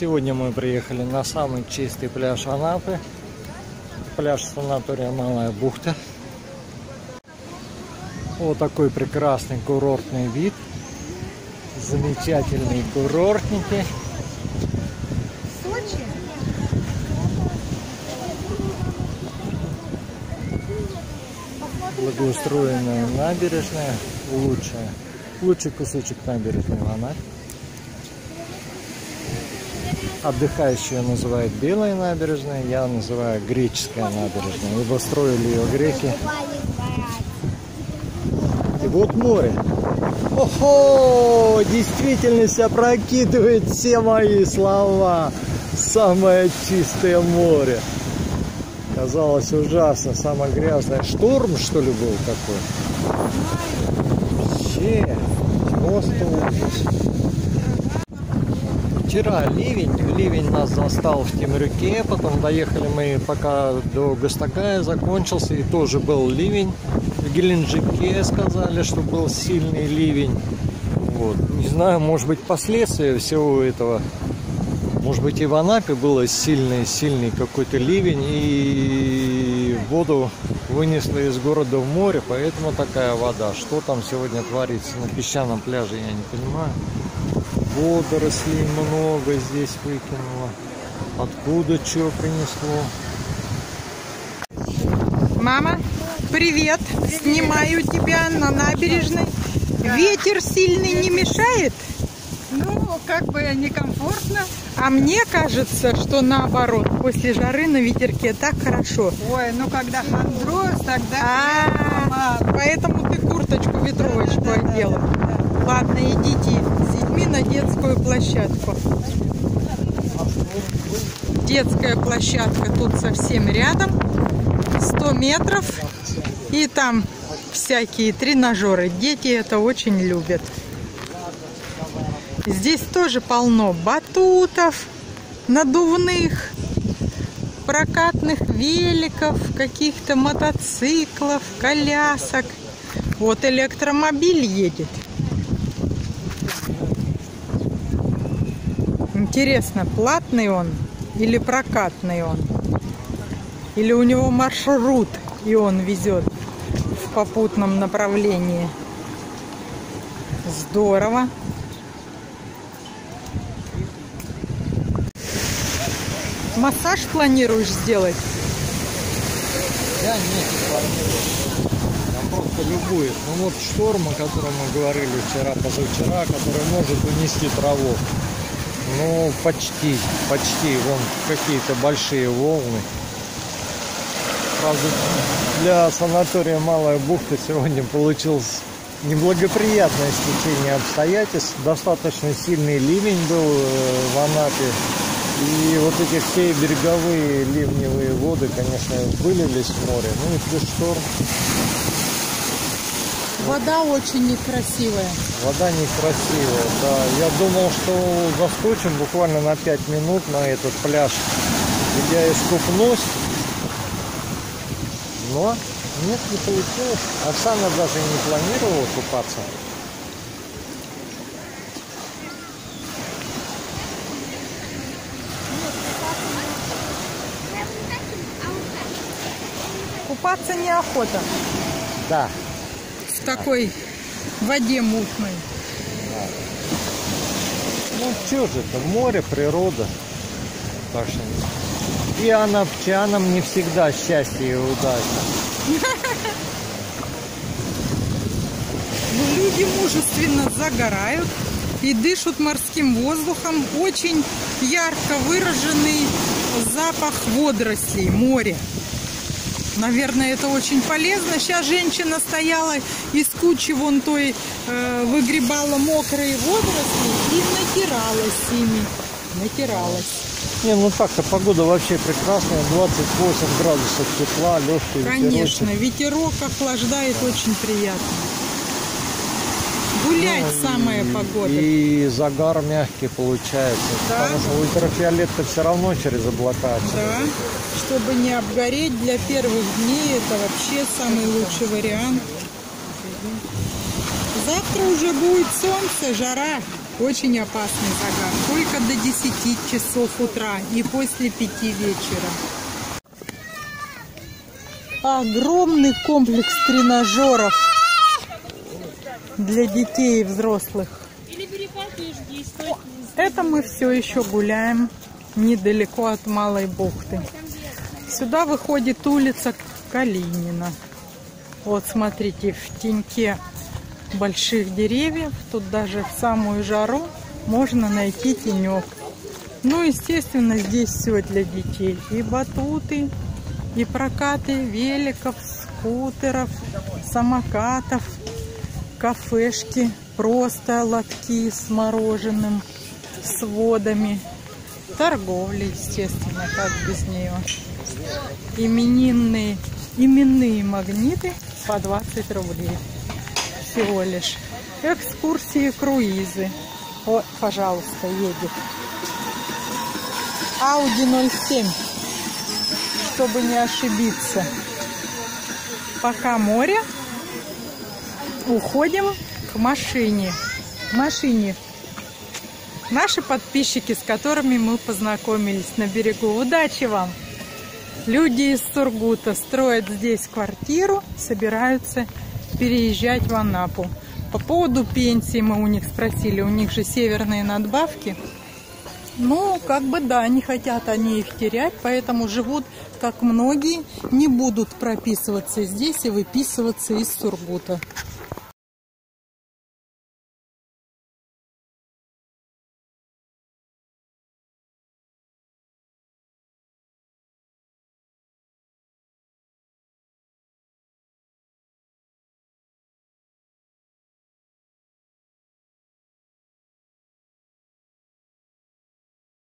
Сегодня мы приехали на самый чистый пляж Анапы. Пляж санатория Малая Бухта. Вот такой прекрасный курортный вид. Замечательные курортники. Благоустроенная набережная. Лучший кусочек набережной в Анапе. Отдыхающие называют белой набережной, я называю греческая набережная, ибо строили ее греки. И вот море. Охо! Действительность опрокидывает все мои слова. Самое чистое море. Казалось ужасно, самое грязное. Шторм, что ли, был такой? Вообще, просто ужас. Вчера ливень нас застал в Темрюке, потом доехали мы пока до Гостагая, закончился и тоже был ливень. В Геленджике сказали, что был сильный ливень. Вот. Не знаю, может быть, последствия всего этого. Может быть, и в Анапе было сильный какой-то ливень, и воду вынесло из города в море, поэтому такая вода. Что там сегодня творится на песчаном пляже, я не понимаю. Водорослей много здесь выкинуло. Откуда чего принесло? Мама, привет. Снимаю тебя на набережной. Да. Ветер сильный не мешает? Ну, как бы некомфортно. А мне кажется, что наоборот. После жары на ветерке так хорошо. Ой, ну когда хандроз, тогда... Поэтому ты курточку ветровочку одела. Ладно, идите с детьми на детскую площадку. Детская площадка тут совсем рядом. 100 метров. И там всякие тренажеры. Дети это очень любят. Здесь тоже полно батутов, надувных, прокатных великов, каких-то мотоциклов, колясок. Вот электромобиль едет. Интересно, платный он или прокатный он? Или у него маршрут, и он везет в попутном направлении? Здорово. Массаж планируешь сделать? Я не планирую. Я просто любуюсь. Ну вот шторм, о котором мы говорили вчера, позавчера, который может унести траву. Ну, почти. Вон какие-то большие волны. Правда, для санатория Малая Бухта сегодня получилось неблагоприятное стечение обстоятельств. Достаточно сильный ливень был в Анапе. И вот эти все береговые ливневые воды, конечно, вылились в море. Ну и плюс шторм. Вода очень некрасивая. Вода некрасивая, да. Я думал, что заскочим буквально на 5 минут на этот пляж, где я искупнусь. Но нет, не получилось. Оксана даже не планировала купаться. Купаться неохота. Да. В такой воде мутной. Да. Ну что же это, море, природа. Так что... И анапчанам не всегда счастье и удача. Люди мужественно загорают и дышат морским воздухом. Очень ярко выраженный запах водорослей, море. Наверное, это очень полезно. Сейчас женщина стояла из кучи вон той, выгребала мокрые водоросли и натиралась ими. Не, ну так-то погода вообще прекрасная. 28 градусов тепла, легкий ветерок. Конечно, ветерок охлаждает, очень приятно. Гулять самая погода. И загар мягкий получается. Да. Потому что ультрафиолет-то все равно через облака. Да. Чтобы не обгореть, для первых дней это вообще самый лучший вариант. Завтра уже будет солнце, жара. Очень опасный загар. Только до 10 часов утра и после 5 вечера. Огромный комплекс тренажеров для детей и взрослых. Это мы все еще гуляем недалеко от Малой Бухты. Сюда выходит улица Калинина. Вот, смотрите, в теньке больших деревьев, тут даже в самую жару можно найти тенек. Ну, естественно, здесь все для детей. И батуты, и прокаты великов, скутеров, самокатов, кафешки, просто лотки с мороженым, с водами. Торговля, естественно, как без нее. Именные магниты по 20 рублей. Всего лишь. Экскурсии, круизы. О, пожалуйста, едет. Ауди 07. Чтобы не ошибиться. Пока море. Уходим к машине. Наши подписчики, с которыми мы познакомились на берегу. Удачи вам! Люди из Сургута строят здесь квартиру, собираются переезжать в Анапу. По поводу пенсии мы у них спросили, у них же северные надбавки. Ну, как бы да, не хотят они их терять, поэтому живут, как многие, не будут прописываться здесь и выписываться из Сургута.